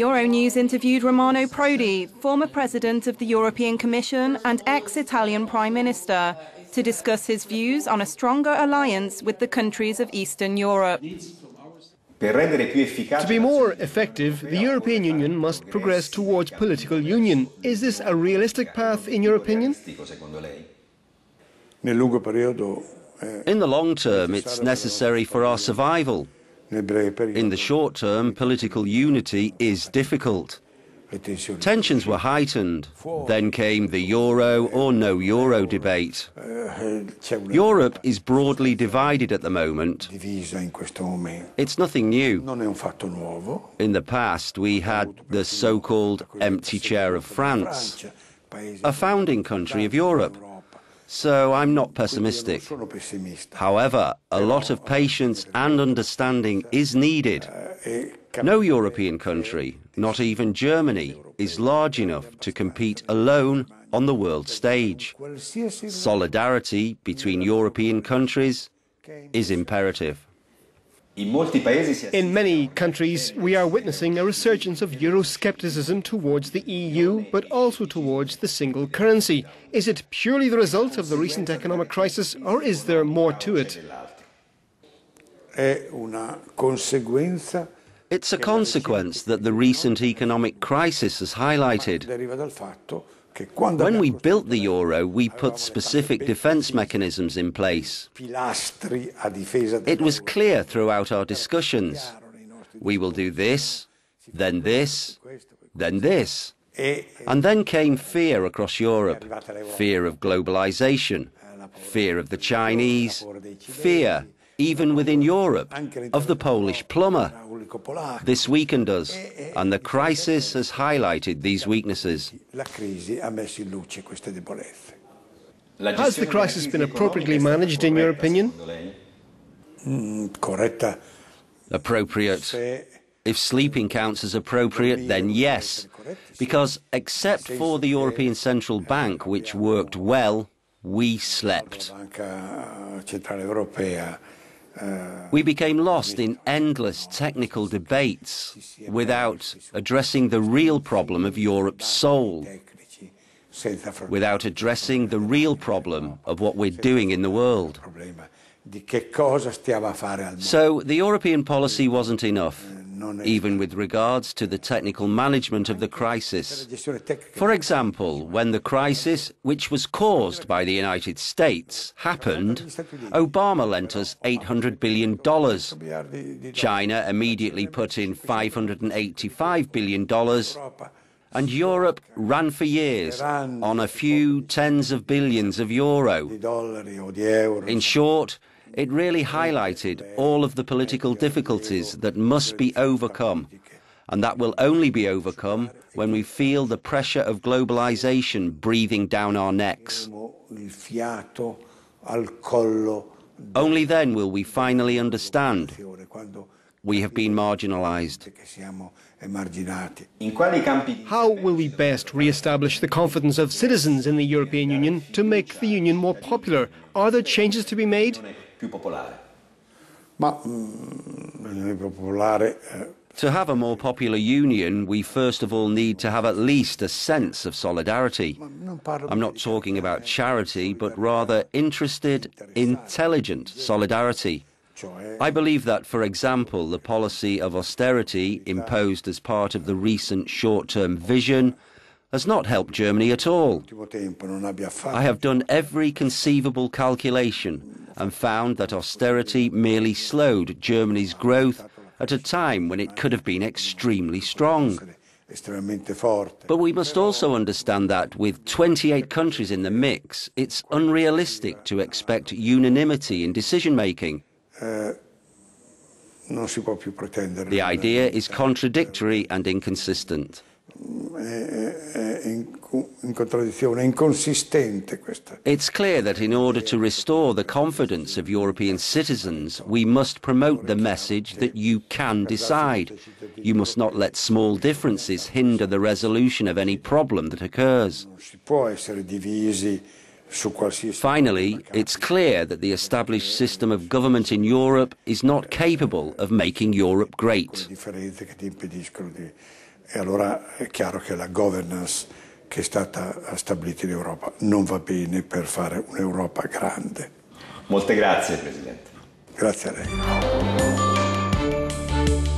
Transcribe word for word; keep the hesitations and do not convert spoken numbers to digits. Euronews interviewed Romano Prodi, former president of the European Commission and ex-Italian Prime Minister, to discuss his views on a stronger alliance with the countries of Eastern Europe. To be more effective, the European Union must progress towards political union. Is this a realistic path, in your opinion? In the long term, it's necessary for our survival. In the short term, political unity is difficult. Tensions were heightened. Then came the euro or no euro debate. Europe is broadly divided at the moment. It's nothing new. In the past, we had the so-called empty chair of France, a founding country of Europe. So I'm not pessimistic. However, a lot of patience and understanding is needed. No European country, not even Germany, is large enough to compete alone on the world stage. Solidarity between European countries is imperative. In many countries, we are witnessing a resurgence of Euroscepticism towards the E U, but also towards the single currency. Is it purely the result of the recent economic crisis, or is there more to it? It's a consequence that the recent economic crisis has highlighted. When we built the euro, we put specific defence mechanisms in place. It was clear throughout our discussions. We will do this, then this, then this. And then came fear across Europe, fear of globalisation, fear of the Chinese, fear, even within Europe, of the Polish plumber. This weakened us, and the crisis has highlighted these weaknesses. Has the crisis been appropriately managed, in your opinion? Appropriate. If sleeping counts as appropriate, then yes. Because except for the European Central Bank, which worked well, we slept. We became lost in endless technical debates without addressing the real problem of Europe's soul, without addressing the real problem of what we're doing in the world. So the European policy wasn't enough, even with regards to the technical management of the crisis. For example, when the crisis, which was caused by the United States, happened, Obama lent us eight hundred billion dollars. China immediately put in five hundred eighty-five billion dollars, and Europe ran for years on a few tens of billions of euro. In short, it really highlighted all of the political difficulties that must be overcome, and that will only be overcome when we feel the pressure of globalization breathing down our necks. Only then will we finally understand we have been marginalized. How will we best re-establish the confidence of citizens in the European Union to make the Union more popular? Are there changes to be made? To have a more popular union, we first of all need to have at least a sense of solidarity. I'm not talking about charity, but rather interested, intelligent solidarity. I believe that, for example, the policy of austerity imposed as part of the recent short-term vision has not helped Germany at all. I have done every conceivable calculation and found that austerity merely slowed Germany's growth at a time when it could have been extremely strong. But we must also understand that with twenty-eight countries in the mix, it's unrealistic to expect unanimity in decision-making. The idea is contradictory and inconsistent. It's clear that in order to restore the confidence of European citizens, we must promote the message that you can decide. You must not let small differences hinder the resolution of any problem that occurs. Finally, it's clear that the established system of government in Europe is not capable of making Europe great. E allora è chiaro che la governance che è stata stabilita in Europa non va bene per fare un'Europa grande. Molte grazie, Presidente. Grazie a lei.